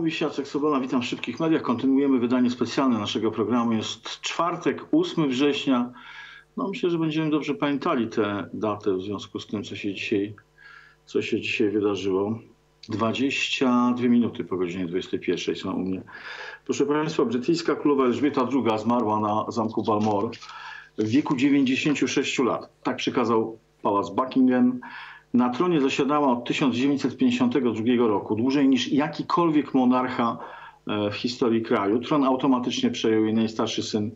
mówi się Jacek Sobala, witam w szybkich mediach. Kontynuujemy wydanie specjalne naszego programu. Jest czwartek, 8 września. No myślę, że będziemy dobrze pamiętali tę datę w związku z tym, co się dzisiaj wydarzyło. 22 minuty po godzinie 21 są u mnie. Proszę Państwa, brytyjska królowa Elżbieta II zmarła na zamku Balmoral w wieku 96 lat. Tak przekazał pałac Buckingham. Na tronie zasiadała od 1952 roku, dłużej niż jakikolwiek monarcha w historii kraju. Tron automatycznie przejął jej najstarszy syn,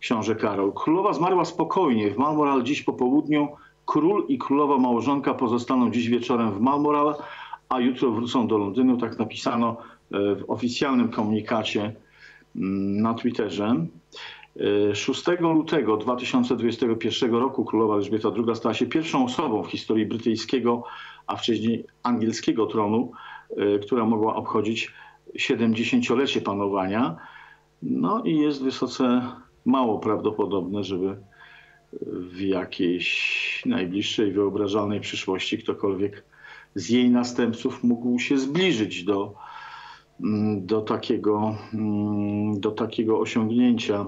książę Karol. Królowa zmarła spokojnie w Balmoral dziś po południu. Król i królowa małżonka pozostaną dziś wieczorem w Balmoral, a jutro wrócą do Londynu. Tak napisano w oficjalnym komunikacie na Twitterze. 6 lutego 2021 roku królowa Elżbieta II stała się pierwszą osobą w historii brytyjskiego, a wcześniej angielskiego tronu, która mogła obchodzić 70-lecie panowania. No i jest wysoce mało prawdopodobne, żeby w jakiejś najbliższej, wyobrażalnej przyszłości ktokolwiek z jej następców mógł się zbliżyć do takiego osiągnięcia.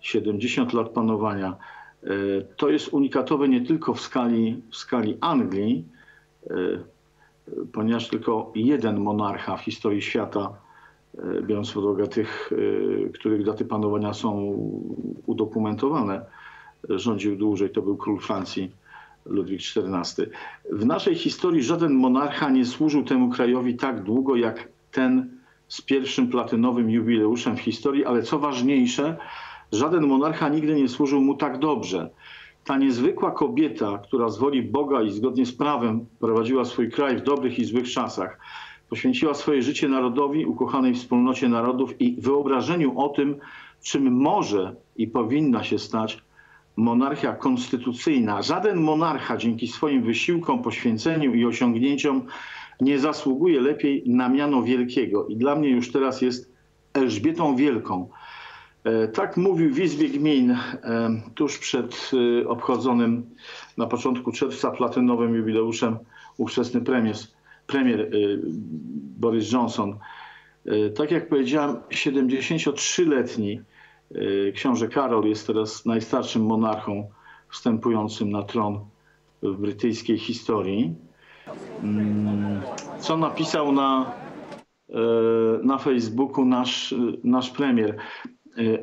70 lat panowania. To jest unikatowe nie tylko w skali Anglii, ponieważ tylko jeden monarcha w historii świata, biorąc pod uwagę tych, których daty panowania są udokumentowane, rządził dłużej, to był król Francji Ludwik XIV. W naszej historii żaden monarcha nie służył temu krajowi tak długo jak ten z pierwszym platynowym jubileuszem w historii, ale co ważniejsze, żaden monarcha nigdy nie służył mu tak dobrze. Ta niezwykła kobieta, która z woli Boga i zgodnie z prawem prowadziła swój kraj w dobrych i złych czasach, poświęciła swoje życie narodowi, ukochanej wspólnocie narodów i wyobrażeniu o tym, czym może i powinna się stać monarchia konstytucyjna. Żaden monarcha dzięki swoim wysiłkom, poświęceniu i osiągnięciom nie zasługuje lepiej na miano wielkiego. I dla mnie już teraz jest Elżbietą Wielką. Tak mówił w Izbie Gmin tuż przed obchodzonym na początku czerwca platynowym jubileuszem ówczesny premier Borys Johnson. Tak jak powiedziałem, 73-letni książę Karol jest teraz najstarszym monarchą wstępującym na tron w brytyjskiej historii. Co napisał na Facebooku nasz premier?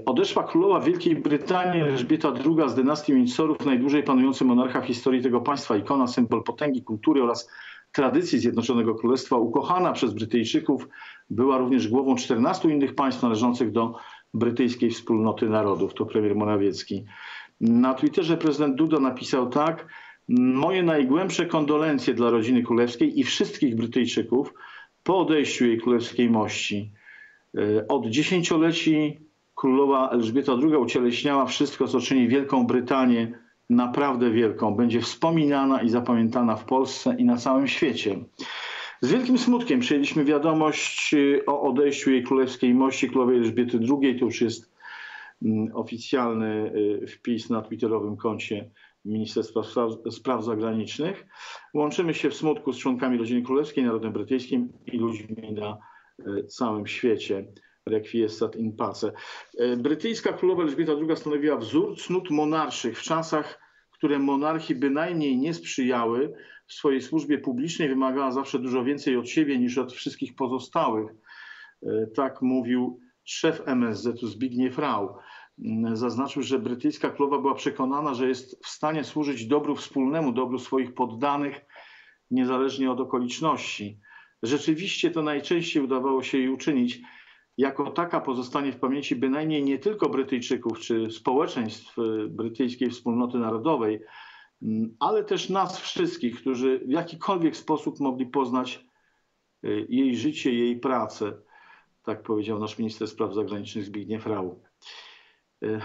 Odeszła królowa Wielkiej Brytanii Elżbieta II z dynastii Windsorów, najdłużej panujący monarcha w historii tego państwa, ikona, symbol potęgi, kultury oraz tradycji Zjednoczonego Królestwa, ukochana przez Brytyjczyków, była również głową 14 innych państw należących do brytyjskiej wspólnoty narodów. To premier Morawiecki. Na Twitterze prezydent Duda napisał tak: moje najgłębsze kondolencje dla rodziny królewskiej i wszystkich Brytyjczyków po odejściu jej królewskiej mości. Od dziesięcioleci królowa Elżbieta II ucieleśniała wszystko, co czyni Wielką Brytanię naprawdę wielką. Będzie wspominana i zapamiętana w Polsce i na całym świecie. Z wielkim smutkiem przyjęliśmy wiadomość o odejściu jej królewskiej mości, królowej Elżbiety II. To już jest oficjalny wpis na twitterowym koncie Ministerstwa Spraw Zagranicznych. Łączymy się w smutku z członkami rodziny królewskiej, narodem brytyjskim i ludźmi na całym świecie. Requiescat in pace. Brytyjska królowa Elżbieta II stanowiła wzór cnót monarszych w czasach, które monarchii bynajmniej nie sprzyjały. W swojej służbie publicznej wymagała zawsze dużo więcej od siebie niż od wszystkich pozostałych. Tak mówił szef MSZ-u Zbigniew Rau. Zaznaczył, że brytyjska królowa była przekonana, że jest w stanie służyć dobru wspólnemu, dobru swoich poddanych, niezależnie od okoliczności. Rzeczywiście to najczęściej udawało się jej uczynić. Jako taka pozostanie w pamięci bynajmniej nie tylko Brytyjczyków czy społeczeństw brytyjskiej wspólnoty narodowej, ale też nas wszystkich, którzy w jakikolwiek sposób mogli poznać jej życie, jej pracę. Tak powiedział nasz minister spraw zagranicznych Zbigniew Rau.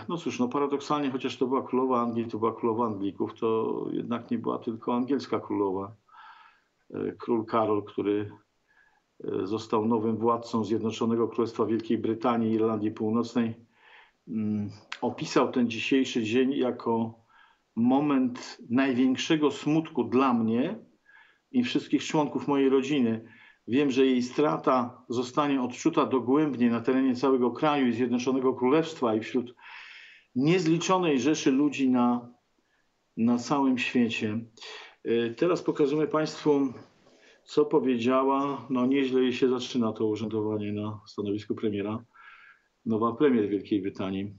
No cóż, no paradoksalnie, chociaż to była królowa Anglii, to była królowa Anglików, to jednak nie była tylko angielska królowa. Król Karol, który został nowym władcą Zjednoczonego Królestwa Wielkiej Brytanii i Irlandii Północnej, opisał ten dzisiejszy dzień jako moment największego smutku dla mnie i wszystkich członków mojej rodziny. Wiem, że jej strata zostanie odczuta dogłębnie na terenie całego kraju i Zjednoczonego Królestwa i wśród niezliczonej rzeszy ludzi na całym świecie. Teraz pokażemy Państwu, co powiedziała, no nieźle jej się zaczyna to urzędowanie na stanowisku premiera, nowa premier Wielkiej Brytanii,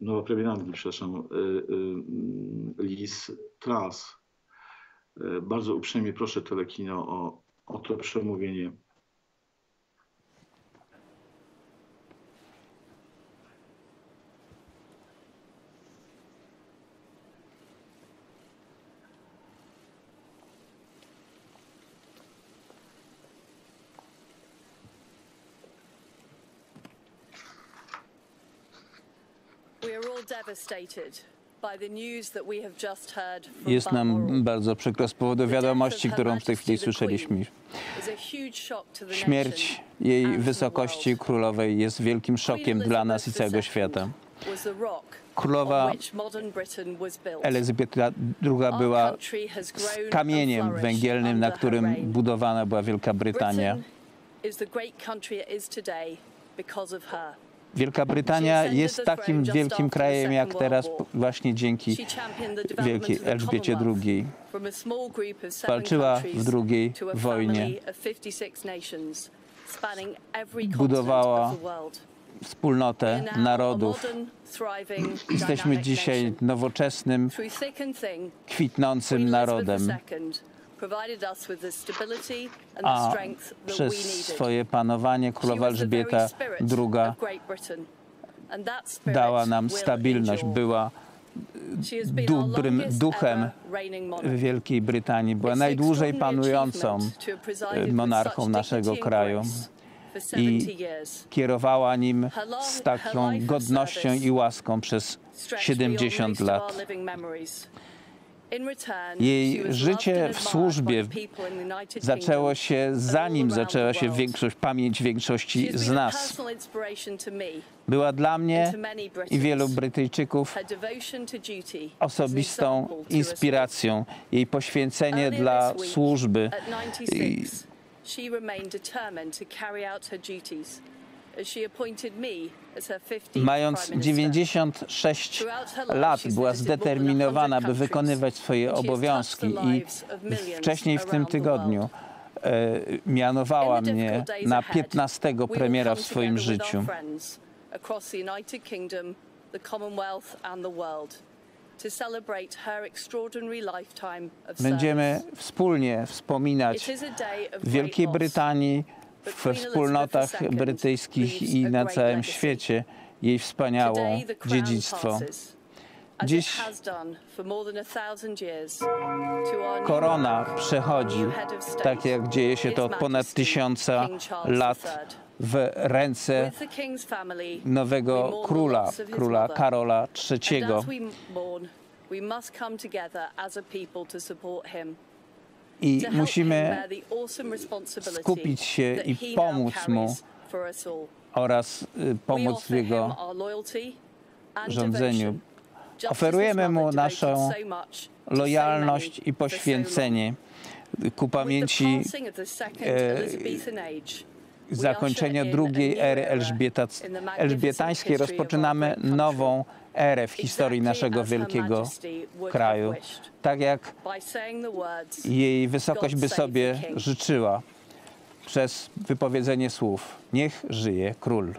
nowa premier Anglii, przepraszam, Liz Truss. Bardzo uprzejmie proszę telekino o to przemówienie. Jest nam bardzo przykro z powodu wiadomości, którą w tej chwili słyszeliśmy. Śmierć jej wysokości królowej jest wielkim szokiem dla nas i całego świata. Królowa Elżbieta II była kamieniem węgielnym, na którym budowana była Wielka Brytania. Wielka Brytania jest takim wielkim krajem jak teraz właśnie dzięki wielkiej Elżbiecie II. Walczyła w II wojnie. Budowała wspólnotę narodów. Jesteśmy dzisiaj nowoczesnym, kwitnącym narodem. A przez swoje panowanie królowa Elżbieta II dała nam stabilność, była dobrym duchem Wielkiej Brytanii, była najdłużej panującą monarchą naszego kraju i kierowała nim z taką godnością i łaską przez 70 lat. Jej życie w służbie zaczęło się, zanim zaczęła się pamięć większości z nas. Była dla mnie i wielu Brytyjczyków osobistą inspiracją. Jej poświęcenie dla służby. Mając 96 lat, była zdeterminowana, by wykonywać swoje obowiązki i wcześniej w tym tygodniu mianowała mnie na 15. premiera w swoim życiu. Będziemy wspólnie wspominać w Wielkiej Brytanii, we wspólnotach brytyjskich i na całym świecie jej wspaniałe dziedzictwo. Dziś korona przechodzi, tak jak dzieje się to od ponad 1000 lat, w ręce nowego króla, króla Karola III. I musimy skupić się i pomóc mu oraz pomóc w jego rządzeniu. Oferujemy mu naszą lojalność i poświęcenie ku pamięci zakończenia II ery elżbietańskiej. Rozpoczynamy nową erę w historii naszego wielkiego kraju, tak jak jej wysokość by sobie życzyła przez wypowiedzenie słów: niech żyje król.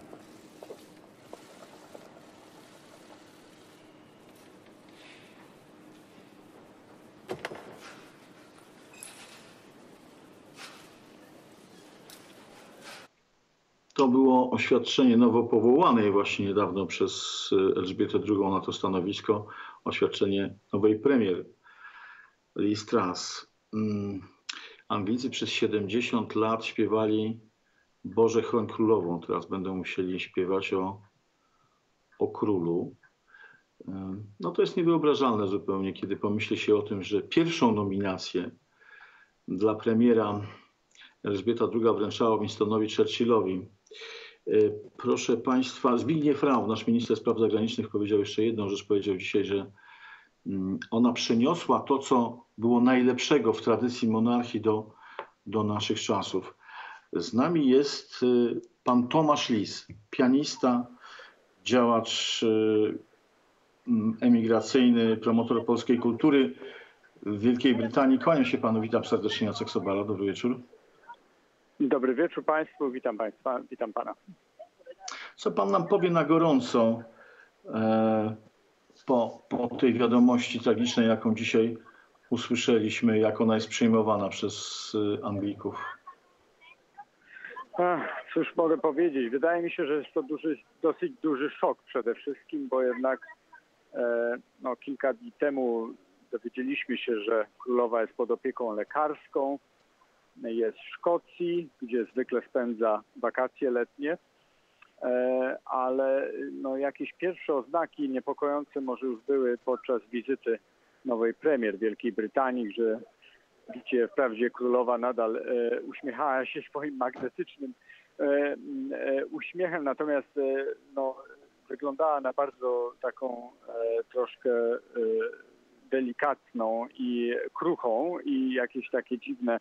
To było oświadczenie nowo powołanej właśnie niedawno przez Elżbietę II na to stanowisko, oświadczenie nowej premier Liz Truss. Anglicy przez 70 lat śpiewali Boże chroń królową. Teraz będą musieli śpiewać o królu. No to jest niewyobrażalne zupełnie, kiedy pomyśli się o tym, że pierwszą nominację dla premiera Elżbieta II wręczała Winstonowi Churchillowi. Proszę Państwa, Zbigniew Rau, nasz minister spraw zagranicznych, powiedział jeszcze jedną rzecz. Powiedział dzisiaj, że ona przeniosła to, co było najlepszego w tradycji monarchii do do naszych czasów. Z nami jest pan Tomasz Lis, pianista, działacz emigracyjny, promotor polskiej kultury w Wielkiej Brytanii. Kłaniam się panu, witam serdecznie, Jacek Sobala, dobry wieczór. Dobry wieczór państwu, witam państwa, witam pana. Co pan nam powie na gorąco po tej wiadomości tragicznej, jaką dzisiaj usłyszeliśmy, jak ona jest przyjmowana przez Anglików? Cóż mogę powiedzieć? Wydaje mi się, że jest to dosyć duży szok przede wszystkim, bo jednak no, kilka dni temu dowiedzieliśmy się, że królowa jest pod opieką lekarską, jest w Szkocji, gdzie zwykle spędza wakacje letnie, ale no, jakieś pierwsze oznaki niepokojące może już były podczas wizyty nowej premier Wielkiej Brytanii, że gdzie wprawdzie królowa nadal uśmiechała się swoim magnetycznym uśmiechem, natomiast no, wyglądała na bardzo taką troszkę delikatną i kruchą, i jakieś takie dziwne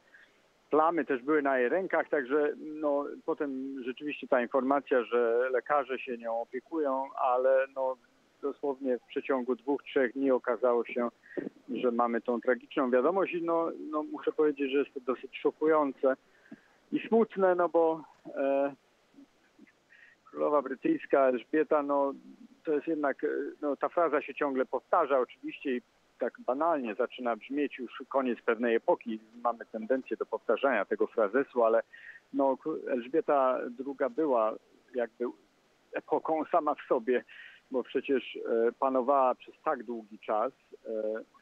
plamy też były na jej rękach, także no, potem rzeczywiście ta informacja, że lekarze się nią opiekują, ale no, dosłownie w przeciągu 2-3 dni okazało się, że mamy tą tragiczną wiadomość i no muszę powiedzieć, że jest to dosyć szokujące i smutne, no bo królowa brytyjska Elżbieta, no to jest jednak, no ta fraza się ciągle powtarza oczywiście i tak banalnie zaczyna brzmieć, już koniec pewnej epoki, mamy tendencję do powtarzania tego frazesu, ale no Elżbieta II była jakby epoką sama w sobie, bo przecież panowała przez tak długi czas,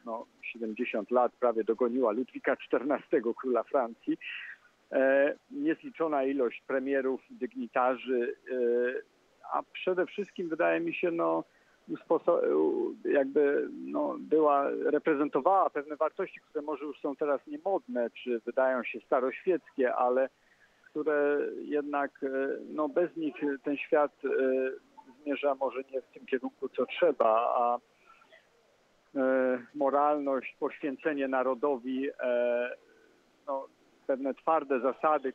no 70 lat prawie dogoniła Ludwika XIV, króla Francji. Niezliczona ilość premierów, dygnitarzy, a przede wszystkim wydaje mi się, no jakby no, reprezentowała pewne wartości, które może już są teraz niemodne, czy wydają się staroświeckie, ale które jednak no, bez nich ten świat zmierza może nie w tym kierunku, co trzeba, a moralność, poświęcenie narodowi, no, pewne twarde zasady,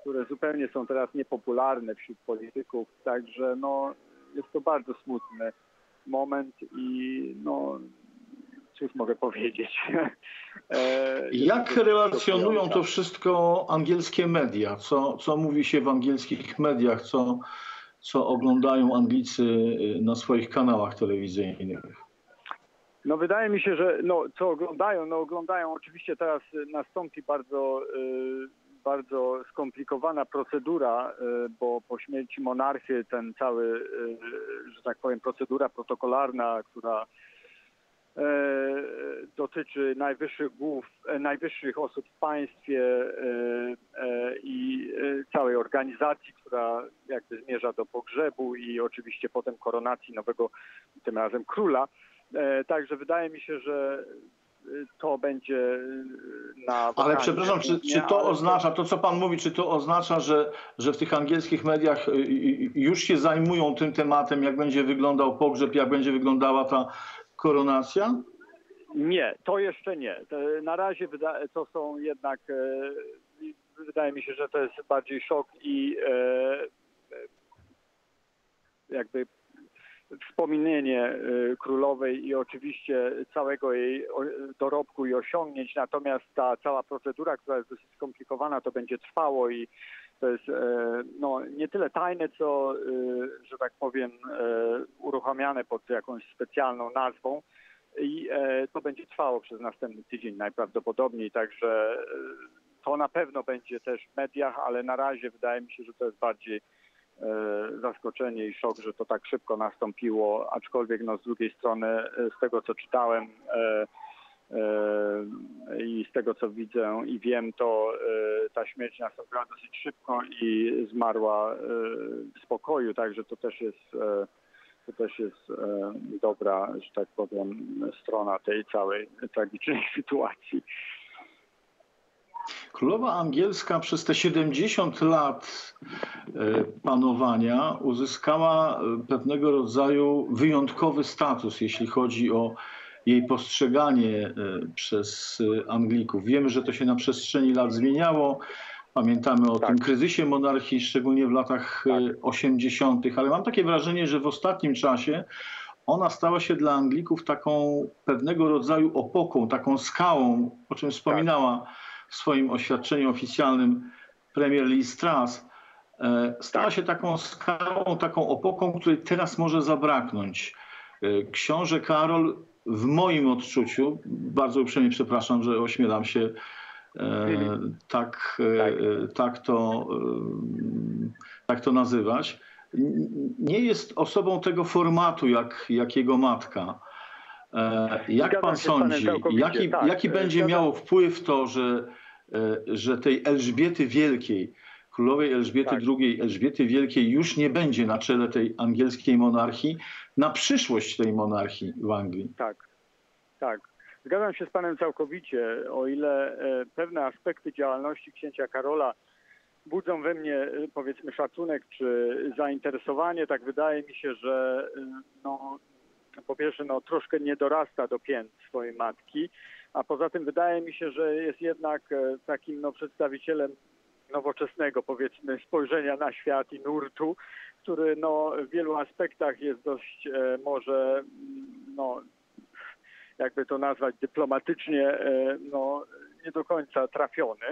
które zupełnie są teraz niepopularne wśród polityków, także no, jest to bardzo smutny moment i no, cóż mogę powiedzieć. Jak relacjonują to wszystko angielskie media? Co mówi się w angielskich mediach? Co oglądają Anglicy na swoich kanałach telewizyjnych? No wydaje mi się, że no, co oglądają? No oglądają, oczywiście teraz nastąpi bardzo skomplikowana procedura, bo po śmierci monarchy ten cały, że tak powiem, procedura protokolarna, która dotyczy najwyższych osób w państwie i całej organizacji, która jakby zmierza do pogrzebu i oczywiście potem koronacji nowego, tym razem króla. Także wydaje mi się, że to będzie na... Ale przepraszam, czy to oznacza, to co pan mówi, czy to oznacza, że w tych angielskich mediach już się zajmują tym tematem, jak będzie wyglądał pogrzeb, jak będzie wyglądała ta koronacja? Nie, to jeszcze nie. Na razie to są jednak, wydaje mi się, że to jest bardziej szok i jakby wspomnienie królowej i oczywiście całego jej dorobku i osiągnięć. Natomiast ta cała procedura, która jest dosyć skomplikowana, to będzie trwało i to jest no, nie tyle tajne, co, że tak powiem, uruchamiane pod jakąś specjalną nazwą i to będzie trwało przez następny tydzień najprawdopodobniej, także to na pewno będzie też w mediach, ale na razie wydaje mi się, że to jest bardziej zaskoczenie i szok, że to tak szybko nastąpiło, aczkolwiek no, z drugiej strony z tego, co czytałem i z tego, co widzę i wiem, to ta śmierć nastąpiła dosyć szybko i zmarła w spokoju, także to też jest dobra, że tak powiem, strona tej całej tragicznej sytuacji. Królowa angielska przez te 70 lat panowania uzyskała pewnego rodzaju wyjątkowy status, jeśli chodzi o jej postrzeganie przez Anglików. Wiemy, że to się na przestrzeni lat zmieniało. Pamiętamy o tym kryzysie monarchii, szczególnie w latach 80., ale mam takie wrażenie, że w ostatnim czasie ona stała się dla Anglików taką pewnego rodzaju opoką, taką skałą, o czym wspominała w swoim oświadczeniu oficjalnym premier Liz Truss. Stała się taką skałą, taką opoką, której teraz może zabraknąć. Książę Karol, w moim odczuciu, bardzo uprzejmie przepraszam, że ośmielam się tak to nazywać, nie jest osobą tego formatu, jak jego matka. Jak pan sądzi, jaki będzie miało wpływ to, że tej Elżbiety Wielkiej, królowej Elżbiety II, Elżbiety Wielkiej już nie będzie na czele tej angielskiej monarchii, na przyszłość tej monarchii w Anglii? Tak. Zgadzam się z panem całkowicie, o ile pewne aspekty działalności księcia Karola budzą we mnie, powiedzmy, szacunek czy zainteresowanie, tak wydaje mi się, że po pierwsze troszkę nie dorasta do pięt swojej matki, a poza tym wydaje mi się, że jest jednak takim przedstawicielem nowoczesnego, powiedzmy, spojrzenia na świat i nurtu, który w wielu aspektach jest dość może, jakby to nazwać dyplomatycznie, nie do końca trafiony.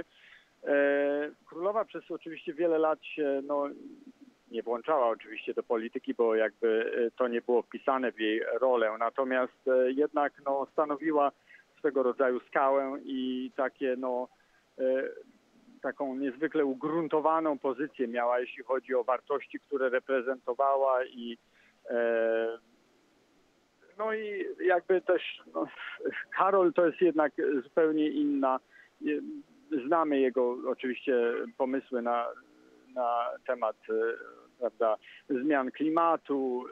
Królowa przez oczywiście wiele lat się nie włączała oczywiście do polityki, bo jakby to nie było wpisane w jej rolę. Natomiast jednak stanowiła swego rodzaju skałę i takie taką niezwykle ugruntowaną pozycję miała, jeśli chodzi o wartości, które reprezentowała i i jakby też Karol to jest jednak zupełnie inna. Znamy jego oczywiście pomysły na temat, prawda, zmian klimatu.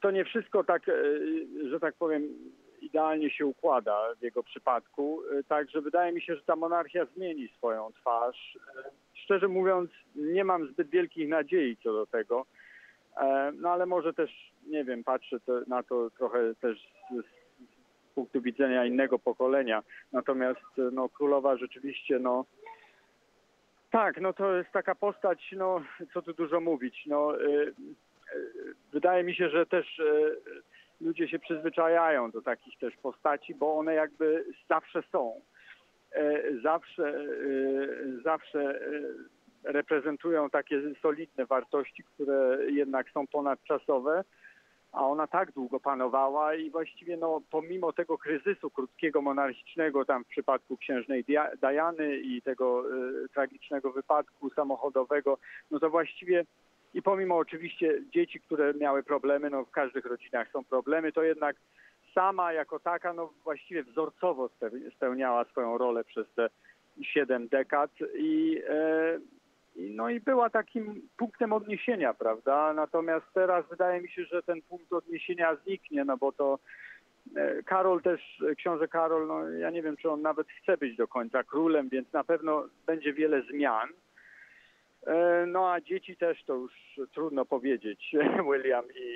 To nie wszystko tak, że tak powiem, idealnie się układa w jego przypadku. Także wydaje mi się, że ta monarchia zmieni swoją twarz. Szczerze mówiąc, nie mam zbyt wielkich nadziei co do tego. Ale może też, nie wiem, patrzę na to trochę też z punktu widzenia innego pokolenia. Natomiast królowa rzeczywiście, to jest taka postać, co tu dużo mówić. Wydaje mi się, że też ludzie się przyzwyczajają do takich też postaci, bo one jakby zawsze są. Zawsze reprezentują takie solidne wartości, które jednak są ponadczasowe, a ona tak długo panowała i właściwie pomimo tego kryzysu krótkiego monarchicznego tam w przypadku księżnej Diany i tego tragicznego wypadku samochodowego, to właściwie i pomimo oczywiście dzieci, które miały problemy, w każdych rodzinach są problemy, to jednak sama jako taka właściwie wzorcowo spełniała swoją rolę przez te 7 dekad i była takim punktem odniesienia, prawda? Natomiast teraz wydaje mi się, że ten punkt odniesienia zniknie, bo to Karol też, książę Karol, ja nie wiem, czy on nawet chce być do końca królem, więc na pewno będzie wiele zmian. A dzieci też to już trudno powiedzieć. William i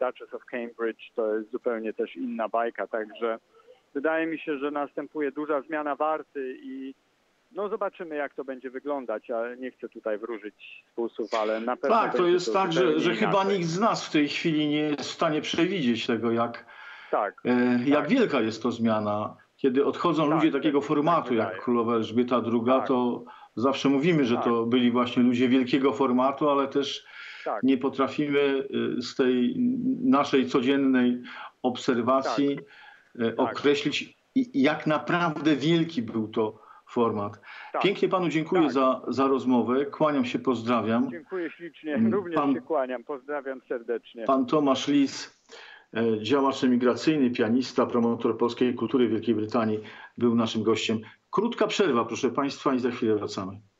Duchess of Cambridge to jest zupełnie też inna bajka, także wydaje mi się, że następuje duża zmiana warty i zobaczymy, jak to będzie wyglądać, ale nie chcę tutaj wróżyć spółsów, ale na pewno... Tak, to jest tak, że chyba nikt z nas w tej chwili nie jest w stanie przewidzieć tego, jak wielka jest to zmiana. Kiedy odchodzą ludzie takiego formatu, jak królowa Elżbieta II, to zawsze mówimy, że to byli właśnie ludzie wielkiego formatu, ale też nie potrafimy z tej naszej codziennej obserwacji określić, jak naprawdę wielki był to format. Pięknie panu dziękuję za rozmowę. Kłaniam się, pozdrawiam. Dziękuję ślicznie. Również się kłaniam. Pozdrawiam serdecznie. Pan Tomasz Lis, działacz emigracyjny, pianista, promotor polskiej kultury w Wielkiej Brytanii, był naszym gościem. Krótka przerwa, proszę państwa, i za chwilę wracamy.